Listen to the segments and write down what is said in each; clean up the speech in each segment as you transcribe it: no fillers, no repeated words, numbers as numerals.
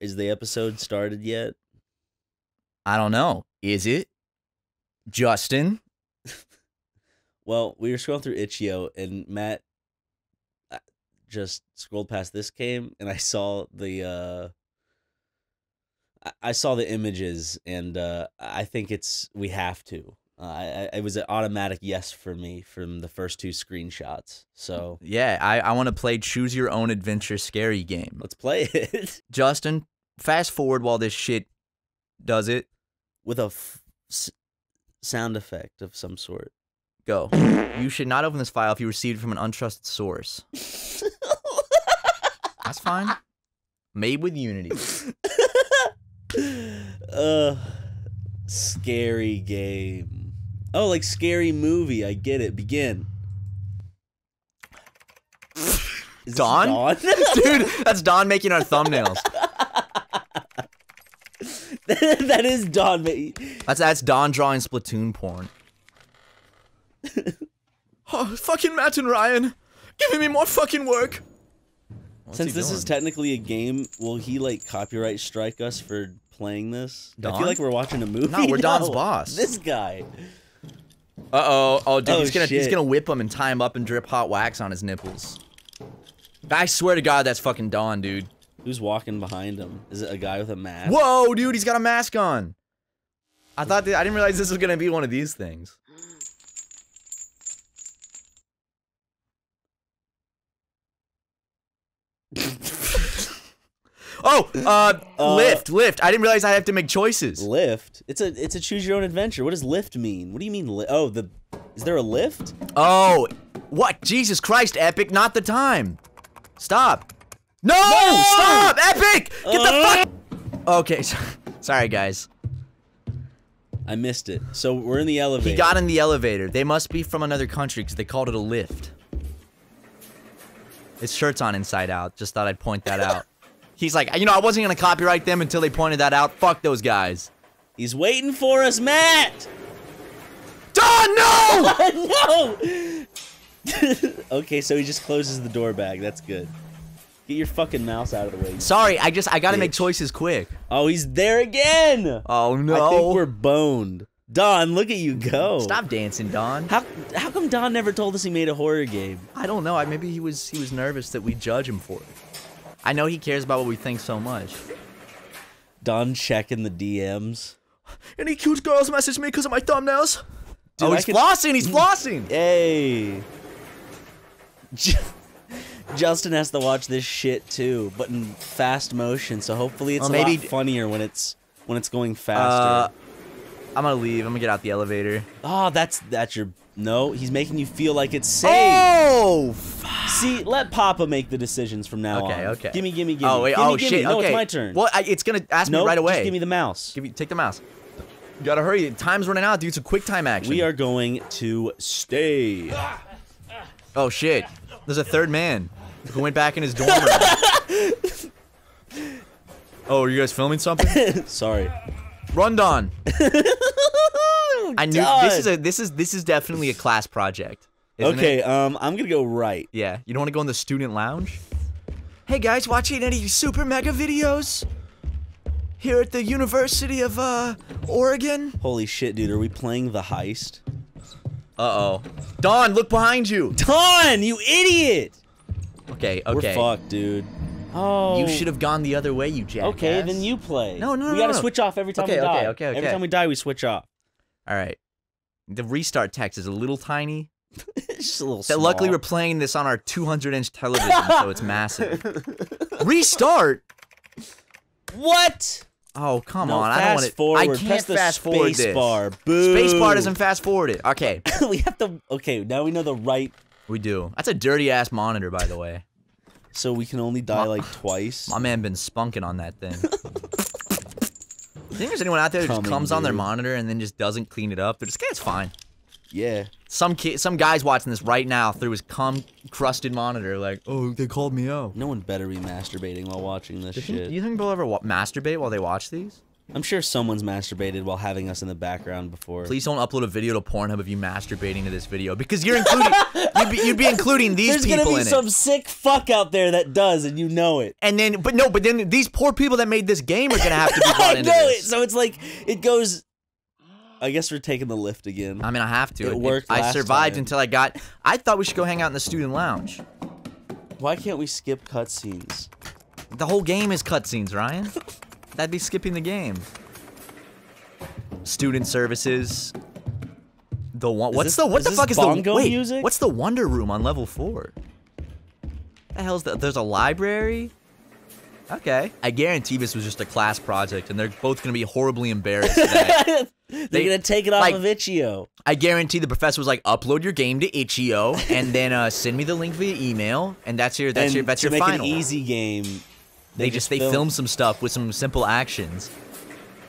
Is the episode started yet? I don't know. Is it? Justin? Well, we were scrolling through Itch.io, and Matt just scrolled past this game, and I saw the images, and I think it's we have to. It was an automatic yes for me from the first two screenshots. So yeah, I want to play Choose Your Own Adventure Scary Game. Let's play it. Justin, fast forward while this shit does it. With a sound effect of some sort. Go. You should not open this file if you received it from an untrusted source. That's fine. Made with Unity. Scary game. Oh, like scary movie. I get it. Begin. Is Don? Don? Dude, that's Don making our thumbnails. That is Don. That's Don drawing Splatoon porn. Oh, fucking Matt and Ryan, giving me more fucking work. Since this is technically a game, will he like copyright strike us for playing this? Don? I feel like we're watching a movie. No, we're Don's boss. This guy. Uh-oh. Oh, dude, he's gonna whip him and tie him up and drip hot wax on his nipples. I swear to God, that's fucking Don, dude. Who's walking behind him? Is it a guy with a mask? Whoa, dude, he's got a mask on. I didn't realize this was gonna be one of these things. Oh, Lyft. I didn't realize I have to make choices. Lyft. It's a choose your own adventure. What does Lyft mean? What do you mean? Oh, is there a Lyft? Oh, what? Jesus Christ, Epic! Not the time. Stop. No! No! Stop, Epic! Get the fuck. Okay, sorry guys. I missed it. So we're in the elevator. He got in the elevator. They must be from another country because they called it a Lyft. His shirt's on inside out. Just thought I'd point that out. He's like, you know, I wasn't going to copyright them until they pointed that out. Fuck those guys. He's waiting for us, Matt! Don, no! No! Okay, so he just closes the door back. That's good. Get your fucking mouse out of the way. Sorry, I got to make choices quick. Oh, he's there again! Oh, no. I think we're boned. Don, look at you go. Stop dancing, Don. How come Don never told us he made a horror game? I don't know. Maybe he was nervous that we'd judge him for it. I know he cares about what we think so much. Don checking the DMs. Any cute girls message me because of my thumbnails? Dude, oh, he's flossing! Hey. Justin has to watch this shit too, but in fast motion, so hopefully it's a lot funnier when it's going faster. I'm gonna leave. I'm gonna get out the elevator. Oh, that's your... No, he's making you feel like it's safe. Oh! Fuck. See, let Papa make the decisions from now on. Okay. Gimme. Oh, wait, gimme. Shit. No, okay. It's my turn. Well, it's gonna ask me right away. Just give me the mouse. Take the mouse. You gotta hurry. Time's running out, dude. It's a quick time action. We are going to stay. Oh, shit. There's a third man who went back in his dorm room. Oh, are you guys filming something? Sorry. Run, Don. I knew this is definitely a class project. Okay, it? I'm gonna go right. Yeah, you don't want to go in the student lounge. Hey guys, watching any Super Mega videos? Here at the University of Oregon. Holy shit, dude! Are we playing the heist? Uh oh, Don, look behind you. Don, you idiot! Okay. We're fucked, dude. Oh. You should have gone the other way, you jackass. Okay, then you play. No. We gotta switch off every time we die. Okay. Every time we die, we switch off. All right. The restart text is a little tiny. It's just a little small. Luckily, we're playing this on our 200-inch television, so it's massive. Restart? What? Oh, come on. I don't want to. I can't fast forward this. Space bar doesn't fast forward it. Okay. We have to. Okay, now we know the right. We do. That's a dirty-ass monitor, by the way. So we can only die like twice. My man been spunking on that thing. You think there's anyone out there who just comes on their monitor and then just doesn't clean it up? They're just, it's fine. Yeah. Some guy's watching this right now through his cum-crusted monitor like, oh, they called me out. No one better be masturbating while watching this shit. Do you think people ever masturbate while they watch these? I'm sure someone's masturbated while having us in the background before. Please don't upload a video to Pornhub of you masturbating to this video, because you're including, you'd be including these people in it. There's gonna be some sick fuck out there that does, and you know it. And then, but no, but then these poor people that made this game are gonna have to be brought into this. So it's like, it goes, I guess we're taking the lift again. I mean, I have to. It worked last time. I survived until I got, I thought we should go hang out in the student lounge. Why can't we skip cutscenes? The whole game is cutscenes, Ryan. That'd be skipping the game. Student services. The one. What's the Wonder Room on level 4? The hell's that? There's a library. Okay. I guarantee this was just a class project, and they're both gonna be horribly embarrassed today. They're gonna take it off of Itch.io. I guarantee the professor was like, "Upload your game to Itch.io, and then send me the link via email, and that's your final." To make an easy game. They filmed some stuff with some simple actions,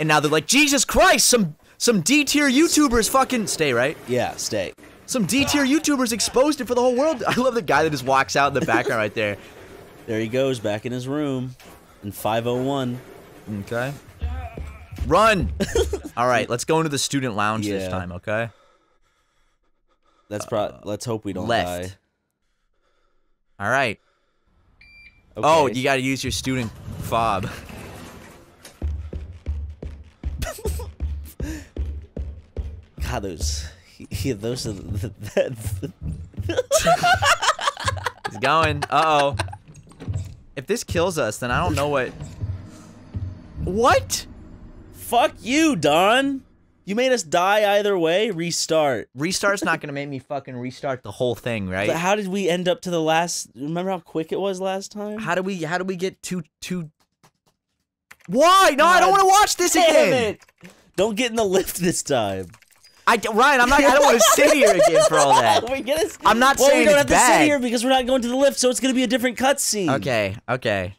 and now they're like, Jesus Christ, some D-tier YouTubers fucking stay, right? Yeah, stay. Some D-tier YouTubers exposed it for the whole world. I love the guy that just walks out in the background right there. There he goes, back in his room, in 501. Okay. Run! All right, let's go into the student lounge this time, okay? That's let's hope we don't die. All right. Okay. Oh, you gotta use your student fob. God, those are the He's going. Uh-oh. If this kills us, then I don't know what... What? Fuck you, Don. You made us die either way. Restart. Restart's not gonna make me fucking restart the whole thing, right? But how did we end up to the last? Remember how quick it was last time? How do we get to? Why? No, God, I don't want to watch this again. It. Don't get in the lift this time. Ryan, I'm not. I don't want to sit here again for all that. I'm not saying it's bad. We don't have to sit here because we're not going to the lift, so it's gonna be a different cutscene. Okay. Okay.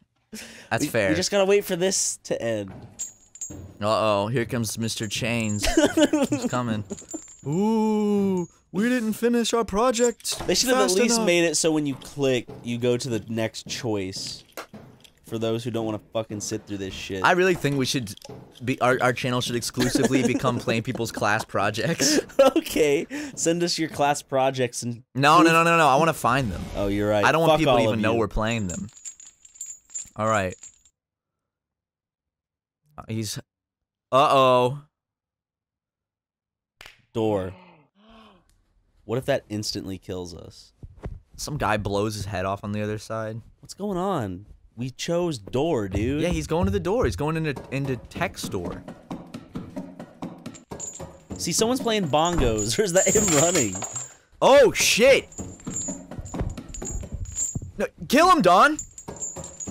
That's fair. We just gotta wait for this to end. Uh-oh, here comes Mr. Chains. He's coming. Ooh, we didn't finish our project. They should have at least made it so when you click, you go to the next choice. For those who don't want to fucking sit through this shit. I really think we should be, our channel should exclusively become playing people's class projects. Okay, send us your class projects and- No, I want to find them. Oh, you're right. I don't want people to even know we're playing them. All right. He's... Uh-oh. Door. What if that instantly kills us? Some guy blows his head off on the other side. What's going on? We chose door, dude. Yeah, he's going to the door. He's going into tech store. See, someone's playing bongos. Or is that him running? Oh, shit! No, kill him, Don!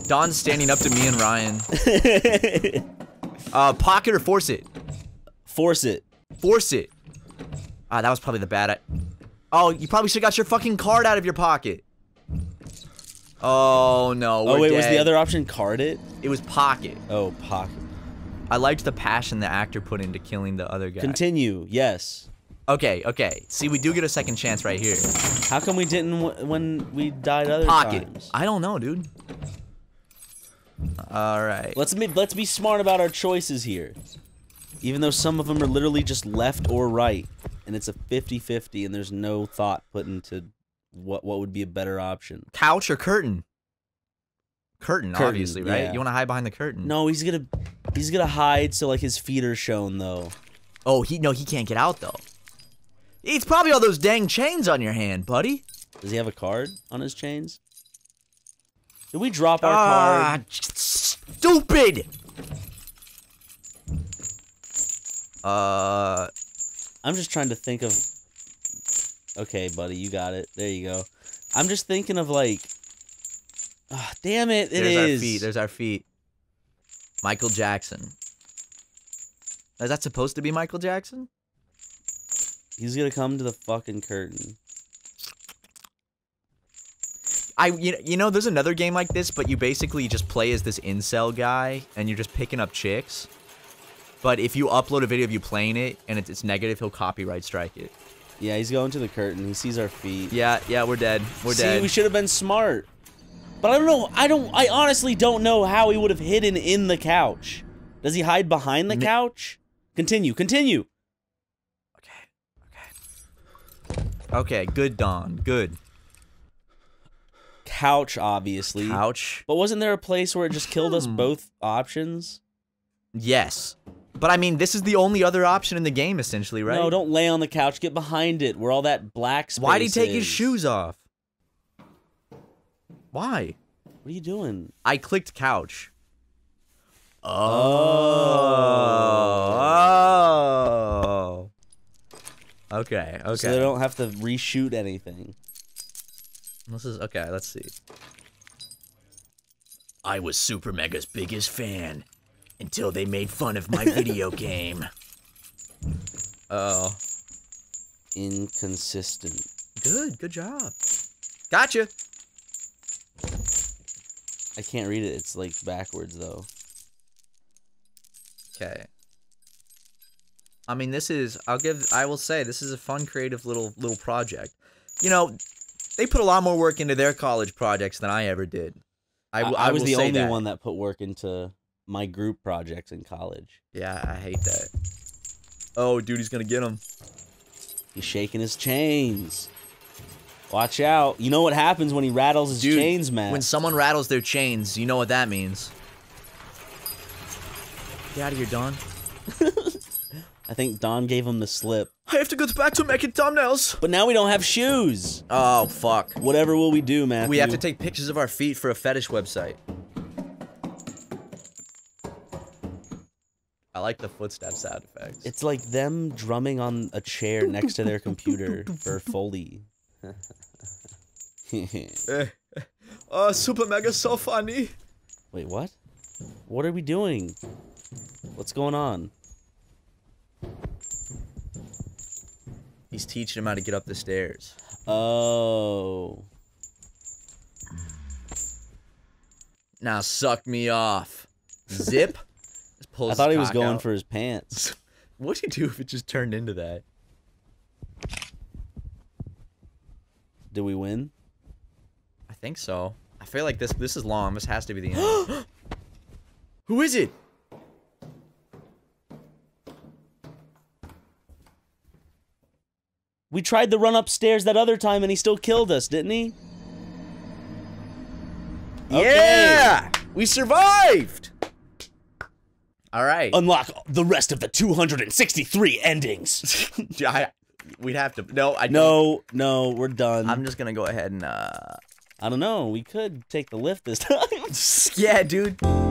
Don's standing up to me and Ryan. Pocket or force it? Force it. Force it. Ah, that was probably the bad... Oh, you probably should've got your fucking card out of your pocket. Oh, no, we're dead. Was the other option card it? It was pocket. Oh, pocket. I liked the passion the actor put into killing the other guy. Continue, yes. Okay, okay. See, we do get a second chance right here. How come we didn't when we died other times? I don't know, dude. All right. Let's be smart about our choices here. Even though some of them are literally just left or right, and it's a 50-50 and there's no thought put into what would be a better option. Couch or curtain? Curtain obviously, right? Yeah. You want to hide behind the curtain. No, he's going to hide so like his feet are shown though. Oh, he can't get out though. It's probably all those dang chains on your hand, buddy. Does he have a card on his chains? Did we drop our card? Stupid! I'm just trying to think of... Okay, buddy, you got it. There you go. I'm just thinking of, like... Oh, damn it, there's our feet, there's our feet. Michael Jackson. Is that supposed to be Michael Jackson? He's gonna come to the fucking curtain. You know, there's another game like this, but you basically just play as this incel guy, and you're just picking up chicks. But if you upload a video of you playing it, and it's negative, he'll copyright strike it. Yeah, he's going to the curtain. He sees our feet. Yeah, we're dead. See, we should have been smart. But I don't know. I honestly don't know how he would have hidden in the couch. Does he hide behind the couch? Continue. Okay, good, Don. Good. Couch, obviously. Couch. But wasn't there a place where it just killed us both options? Yes. But, I mean, this is the only other option in the game, essentially, right? No, don't lay on the couch. Get behind it, where all that black space is. Why'd he take his shoes off? Why? What are you doing? I clicked couch. Oh. Okay. So they don't have to reshoot anything. This is okay. Let's see. I was SuperMega's biggest fan until they made fun of my video game. Oh, inconsistent. Good job. Gotcha. I can't read it. It's like backwards though. Okay. I mean, this is, I will say, this is a fun, creative little project. You know, they put a lot more work into their college projects than I ever did. I was the only one that put work into my group projects in college. Yeah, I hate that. Oh, dude, he's gonna get him. He's shaking his chains. Watch out. You know what happens when he rattles his chains, man. When someone rattles their chains, you know what that means. Get out of here, Don. I think Don gave him the slip. I have to go back to making thumbnails. But now we don't have shoes. Oh, fuck. Whatever will we do, Matthew? We have to take pictures of our feet for a fetish website. I like the footstep sound effects. It's like them drumming on a chair next to their computer for Foley. Oh, SuperMega so funny. Wait, what? What are we doing? What's going on? He's teaching him how to get up the stairs. Oh. Now suck me off. Zip. I thought he was going out for his pants. What'd he do if it just turned into that? Did we win? I think so. I feel like this is long. This has to be the end. Who is it? We tried to run upstairs that other time, and he still killed us, didn't he? Okay. Yeah! We survived! Alright. Unlock the rest of the 263 endings. We'd have to... No, we're done. I'm just gonna go ahead and... I don't know. We could take the lift this time. Yeah, dude.